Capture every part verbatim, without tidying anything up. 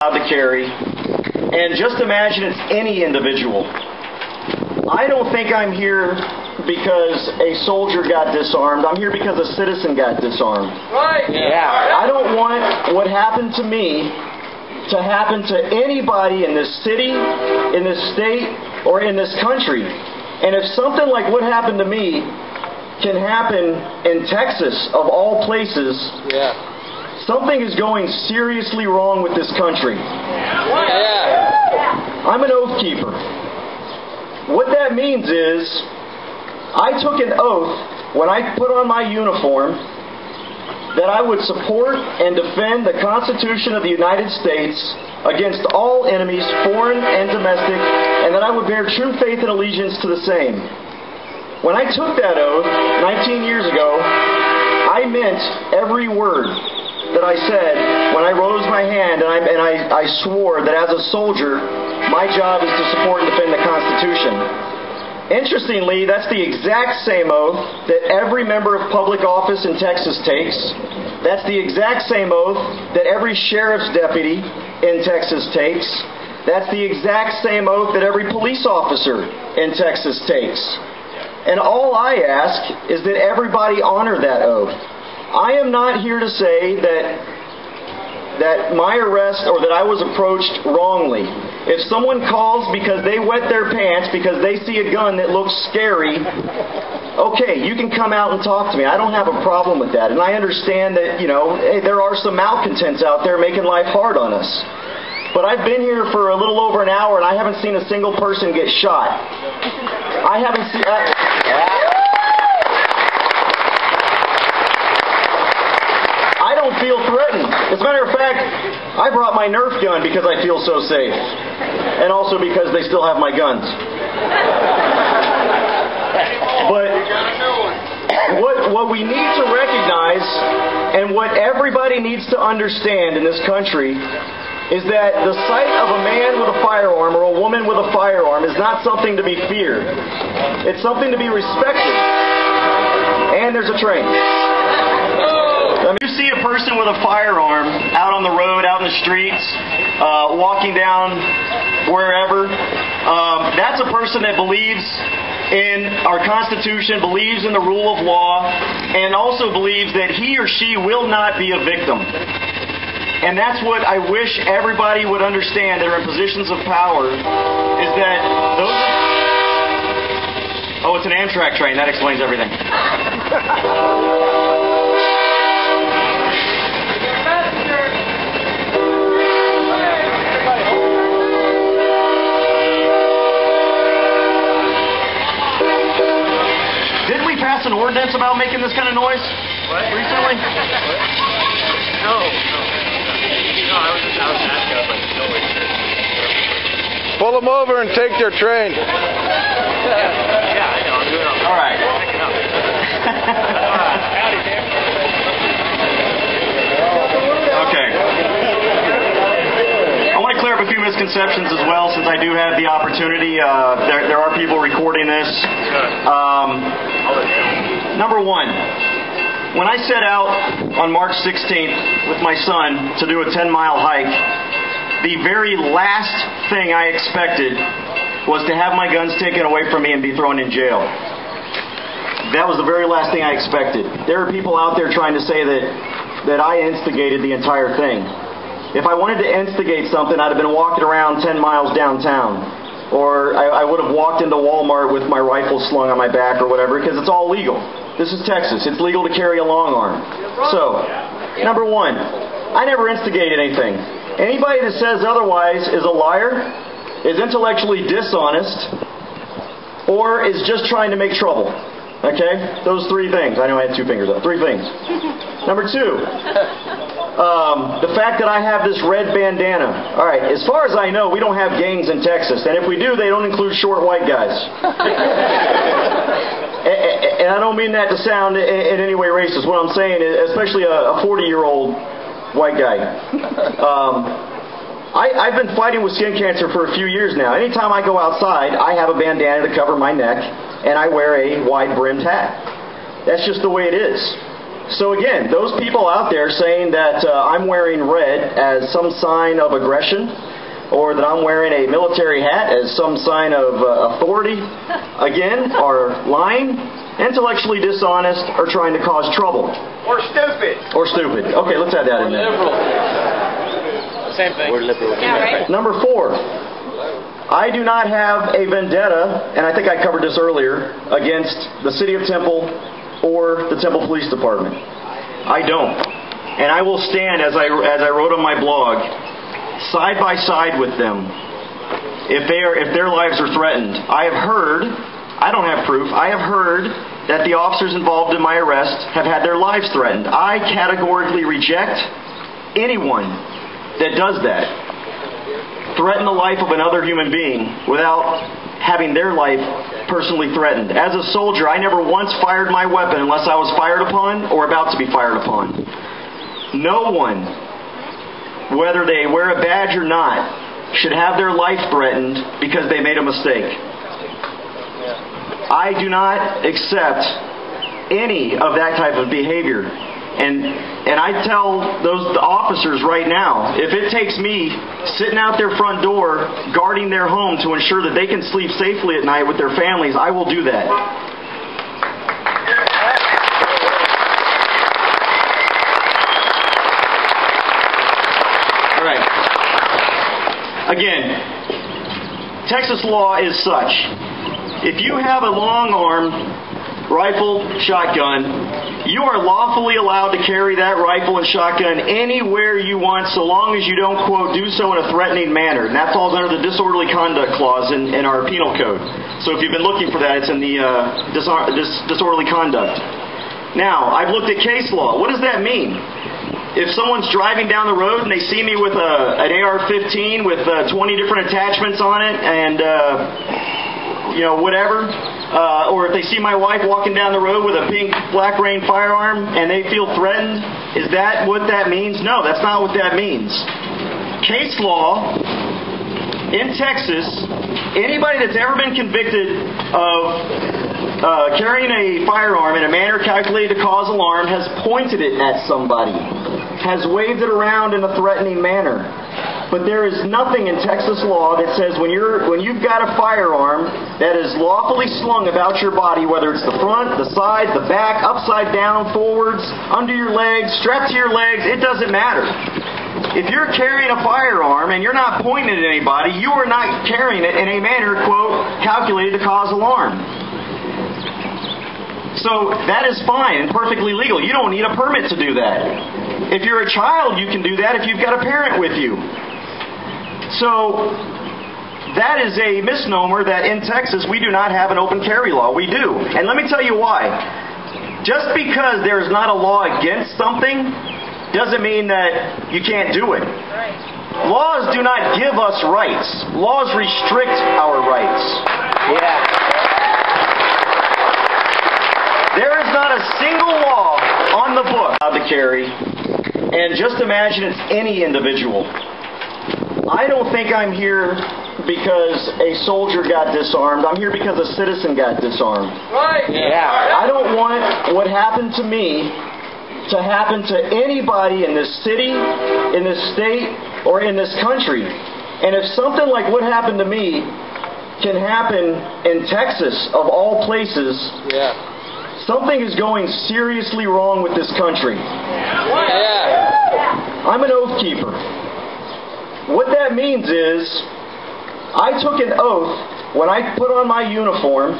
allowed to carry. And just imagine it's any individual. I don't think I'm here because a soldier got disarmed. I'm here because a citizen got disarmed. Right. Yeah. I don't want what happened to me to happen to anybody in this city, in this state, or in this country. And if something like what happened to me can happen in Texas, of all places, yeah, something is going seriously wrong with this country. Yeah. I'm an oath keeper. What that means is, I took an oath when I put on my uniform that I would support and defend the Constitution of the United States against all enemies, foreign and domestic, and that I would bear true faith and allegiance to the same. When I took that oath nineteen years ago, I meant every word that I said when I rose my hand and I, and I, I swore that as a soldier, my job is to support and defend the Constitution. Interestingly, that's the exact same oath that every member of public office in Texas takes. That's the exact same oath that every sheriff's deputy in Texas takes. That's the exact same oath that every police officer in Texas takes. And all I ask is that everybody honor that oath. I am not here to say that that my arrest or that I was approached wrongly. If someone calls because they wet their pants because they see a gun that looks scary, okay, you can come out and talk to me. I don't have a problem with that. And I understand that, you know, hey, there are some malcontents out there making life hard on us. But I've been here for a little over an hour and I haven't seen a single person get shot. I haven't seen... I, feel threatened. As a matter of fact, I brought my Nerf gun because I feel so safe. And also because they still have my guns. But what, what we need to recognize and what everybody needs to understand in this country is that the sight of a man with a firearm or a woman with a firearm is not something to be feared. It's something to be respected. And there's a train. If you see a person with a firearm out on the road, out in the streets, uh, walking down wherever, um, that's a person that believes in our Constitution, believes in the rule of law, and also believes that he or she will not be a victim. And that's what I wish everybody would understand that are in positions of power, is that those... Oh, it's an Amtrak train. That explains everything. An ordinance about making this kind of noise what? recently? What? No, no. No, I was just out in Alaska, but no way. Pull them over and take their train. Yeah, yeah, I know. I'm doing it. All right. I'm picking up. Howdy, Dan. Okay. I want to clear up a few misconceptions as well, since I do have the opportunity. Uh, there, there are people recording this. Um... Number one, when I set out on March sixteenth with my son to do a ten mile hike, the very last thing I expected was to have my guns taken away from me and be thrown in jail. That was the very last thing I expected. There are people out there trying to say that, that I instigated the entire thing. If I wanted to instigate something, I'd have been walking around ten miles downtown. Or I, I would have walked into Walmart with my rifle slung on my back or whatever, because it's all legal. This is Texas. It's legal to carry a long arm. So, number one, I never instigated anything. Anybody that says otherwise is a liar, is intellectually dishonest, or is just trying to make trouble. Okay? Those three things. I know I had two fingers up. Three things. Number two, um, the fact that I have this red bandana. All right, as far as I know, we don't have gangs in Texas. And if we do, they don't include short white guys. and, and I don't mean that to sound in, in any way racist. What I'm saying is, especially a forty-year-old white guy. Um... I, I've been fighting with skin cancer for a few years now. Anytime I go outside, I have a bandana to cover my neck, and I wear a wide-brimmed hat. That's just the way it is. So again, those people out there saying that uh, I'm wearing red as some sign of aggression, or that I'm wearing a military hat as some sign of uh, authority, again, are lying, intellectually dishonest, or trying to cause trouble. Or stupid. Or stupid. Okay, let's add that in there. Liberal. Same thing. We're liberal. Yeah, right. Number four. I do not have a vendetta, and I think I covered this earlier, against the City of Temple or the Temple Police Department. I don't. And I will stand, as I, as I wrote on my blog, side by side with them if, they are, if their lives are threatened. I have heard, I don't have proof, I have heard that the officers involved in my arrest have had their lives threatened. I categorically reject anyone that does that. Threaten the life of another human being without having their life personally threatened. As a soldier, I never once fired my weapon unless I was fired upon or about to be fired upon. No one, whether they wear a badge or not, should have their life threatened because they made a mistake. I do not accept any of that type of behavior. And and I tell those officers right now, if it takes me sitting out their front door guarding their home to ensure that they can sleep safely at night with their families, I will do that. All right. Again, Texas law is such. If you have a long arm, rifle, shotgun, you are lawfully allowed to carry that rifle and shotgun anywhere you want so long as you don't, quote, do so in a threatening manner. And that falls under the disorderly conduct clause in, in our penal code. So if you've been looking for that, it's in the uh, disor- dis- disorderly conduct. Now, I've looked at case law. What does that mean? If someone's driving down the road and they see me with a, an A R fifteen with uh, twenty different attachments on it and, uh, you know, whatever... Uh, or if they see my wife walking down the road with a pink black rain firearm and they feel threatened, is that what that means? No, that's not what that means. Case law in Texas, anybody that's ever been convicted of uh, carrying a firearm in a manner calculated to cause alarm has pointed it at somebody, has waved it around in a threatening manner. But there is nothing in Texas law that says when you're when you've got a firearm that is lawfully slung about your body, whether it's the front, the side, the back, upside down, forwards, under your legs, strapped to your legs, it doesn't matter. If you're carrying a firearm and you're not pointing it at anybody, you are not carrying it in a manner, quote, calculated to cause alarm. So that is fine and perfectly legal. You don't need a permit to do that. If you're a child, you can do that if you've got a parent with you. So that is a misnomer that in Texas we do not have an open carry law. We do. And let me tell you why. Just because there is not a law against something doesn't mean that you can't do it. Right. Laws do not give us rights. Laws restrict our rights. Yeah. There is not a single law on the book about the carry. And just imagine it's any individual. I don't think I'm here because a soldier got disarmed. I'm here because a citizen got disarmed. Right. Yeah. I don't want what happened to me to happen to anybody in this city, in this state, or in this country. And if something like what happened to me can happen in Texas, of all places, yeah, something is going seriously wrong with this country. Yeah. I'm an oath keeper. What that means is, I took an oath when I put on my uniform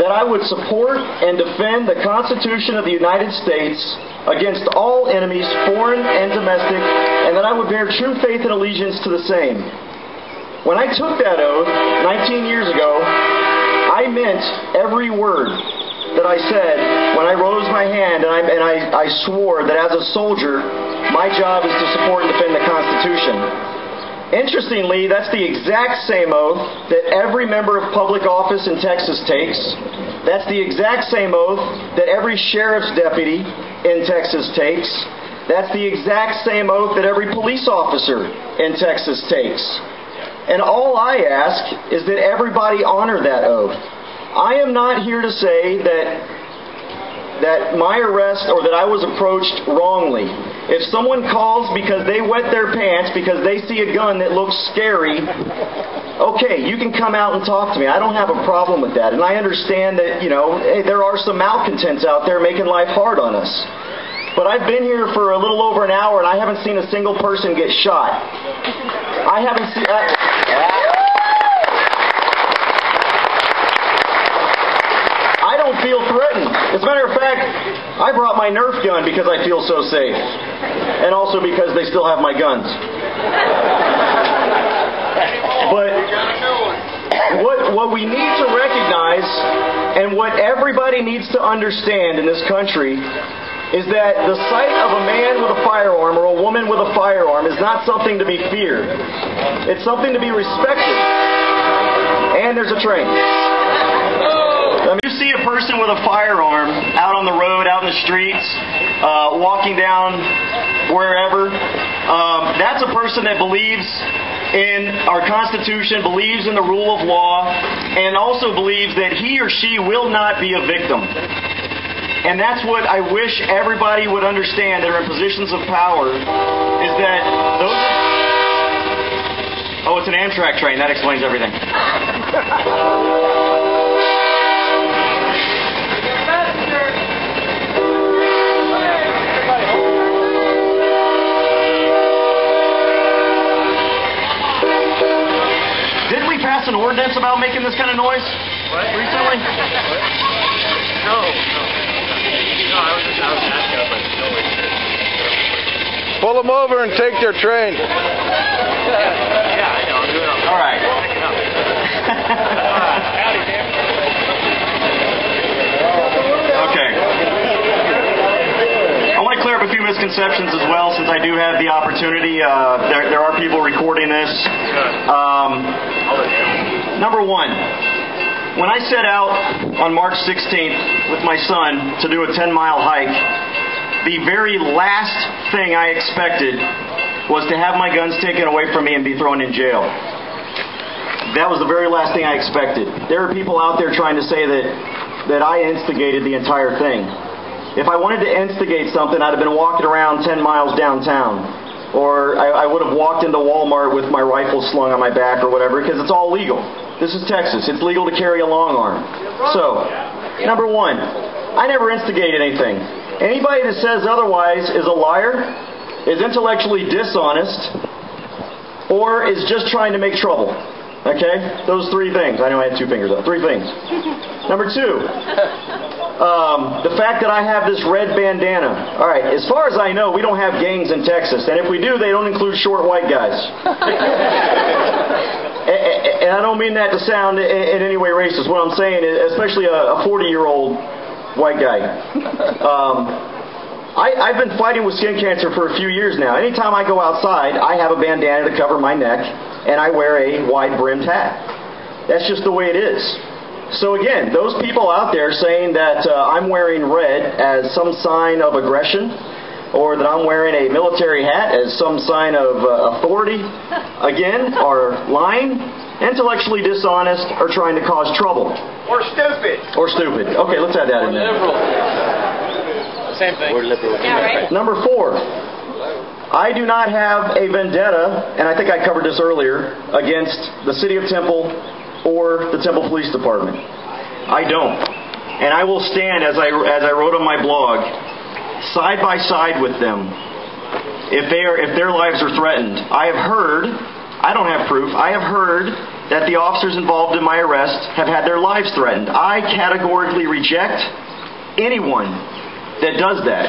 that I would support and defend the Constitution of the United States against all enemies, foreign and domestic, and that I would bear true faith and allegiance to the same. When I took that oath nineteen years ago, I meant every word that I said when I rose my hand and I, and I, I swore that as a soldier, my job is to support and defend the Constitution. Interestingly, that's the exact same oath that every member of public office in Texas takes. That's the exact same oath that every sheriff's deputy in Texas takes. That's the exact same oath that every police officer in Texas takes. And all I ask is that everybody honor that oath. I am not here to say that that my arrest or that I was approached wrongly. If someone calls because they wet their pants because they see a gun that looks scary, okay, you can come out and talk to me. I don't have a problem with that. And I understand that, you know, hey, there are some malcontents out there making life hard on us. But I've been here for a little over an hour and I haven't seen a single person get shot. I haven't seen... I, feel threatened. As a matter of fact, I brought my Nerf gun because I feel so safe. And also because they still have my guns. But what, what we need to recognize and what everybody needs to understand in this country is that the sight of a man with a firearm or a woman with a firearm is not something to be feared. It's something to be respected. And there's a train. You see a person with a firearm out on the road, out in the streets, uh, walking down wherever, um, that's a person that believes in our Constitution, believes in the rule of law, and also believes that he or she will not be a victim. And that's what I wish everybody would understand that are in positions of power, is that those... Oh, it's an Amtrak train. That explains everything. An ordinance about making this kind of noise what? recently? What? No, no. No, I was just out in Alaska, but no way. Pull them over and take their train. Yeah, yeah, I know. I'm doing it. All right. Okay. I want to clear up a few misconceptions as well, since I do have the opportunity. Uh, there, there are people recording this. Um... Number one, when I set out on March sixteenth with my son to do a ten mile hike, the very last thing I expected was to have my guns taken away from me and be thrown in jail. That was the very last thing I expected. There are people out there trying to say that, that I instigated the entire thing. If I wanted to instigate something, I'd have been walking around ten miles downtown. Or I, I would have walked into Walmart with my rifle slung on my back or whatever, because it's all legal. This is Texas. It's legal to carry a long arm. So, number one, I never instigated anything. Anybody that says otherwise is a liar, is intellectually dishonest, or is just trying to make trouble. Okay? Those three things. I know I had two fingers up. Three things. Number two, um, the fact that I have this red bandana. All right, as far as I know, we don't have gangs in Texas. And if we do, they don't include short white guys. and, and I don't mean that to sound in, in any way racist. What I'm saying is, especially a forty-year-old white guy. Um... I, I've been fighting with skin cancer for a few years now. Anytime I go outside, I have a bandana to cover my neck, and I wear a wide-brimmed hat. That's just the way it is. So again, those people out there saying that uh, I'm wearing red as some sign of aggression, or that I'm wearing a military hat as some sign of uh, authority, again, are lying, intellectually dishonest, or trying to cause trouble. Or stupid. Or stupid. Okay, let's add that in there. Same thing. We're liberal. Yeah, right. Number four, I do not have a vendetta, and I think I covered this earlier, against the City of Temple or the Temple Police Department. I don't. And I will stand, as I, as I wrote on my blog, side by side with them if, they are, if their lives are threatened. I have heard, I don't have proof, I have heard that the officers involved in my arrest have had their lives threatened. I categorically reject anyone that does that.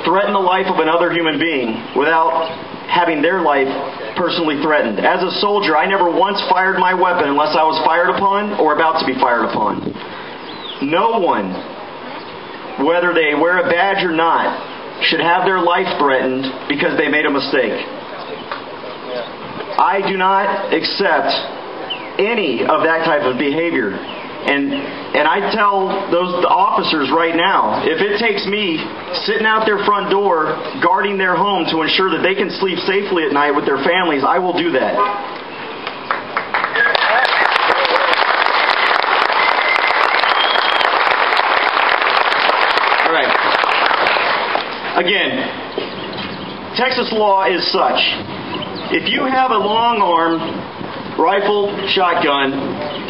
Threaten the life of another human being without having their life personally threatened. As a soldier, I never once fired my weapon unless I was fired upon or about to be fired upon. No one, whether they wear a badge or not, should have their life threatened because they made a mistake. I do not accept any of that type of behavior. And and I tell those officers right now, if it takes me sitting out their front door guarding their home to ensure that they can sleep safely at night with their families, I will do that. Again, Texas law is such. If you have a long arm, rifle, shotgun,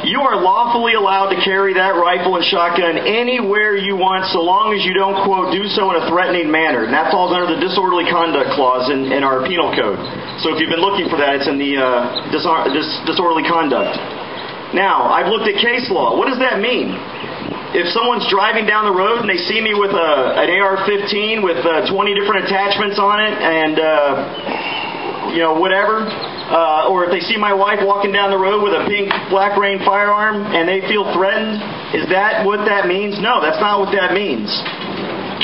you are lawfully allowed to carry that rifle and shotgun anywhere you want so long as you don't, quote, do so in a threatening manner. And that falls under the disorderly conduct clause in, in our penal code. So if you've been looking for that, it's in the uh, disor- dis- disorderly conduct. Now, I've looked at case law. What does that mean? If someone's driving down the road and they see me with a, an A R fifteen with uh, twenty different attachments on it and, uh, you know, whatever, uh, or if they see my wife walking down the road with a pink Black Rain firearm and they feel threatened, is that what that means? No, that's not what that means.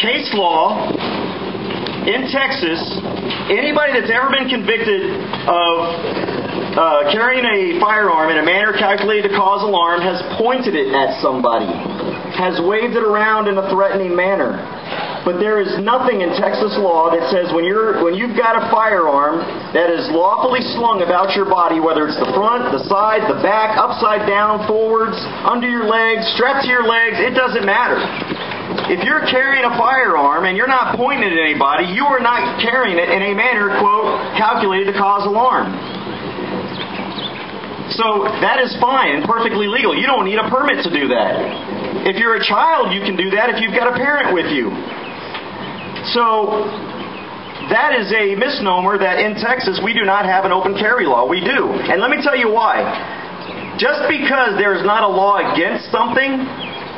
Case law in Texas, anybody that's ever been convicted of Uh, carrying a firearm in a manner calculated to cause alarm has pointed it at somebody, has waved it around in a threatening manner. But there is nothing in Texas law that says when you're when you've got a firearm that is lawfully slung about your body, whether it's the front, the side, the back, upside down, forwards, under your legs, strapped to your legs, it doesn't matter. If you're carrying a firearm and you're not pointing it at anybody, you are not carrying it in a manner, quote, calculated to cause alarm. So that is fine and perfectly legal. You don't need a permit to do that. If you're a child, you can do that if you've got a parent with you. So that is a misnomer that in Texas we do not have an open carry law. We do. And let me tell you why. Just because there is not a law against something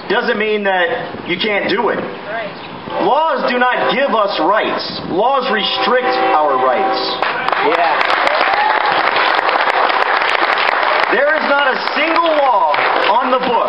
doesn't mean that you can't do it. Right. Laws do not give us rights. Laws restrict our rights. Yeah. There is not a single law on the book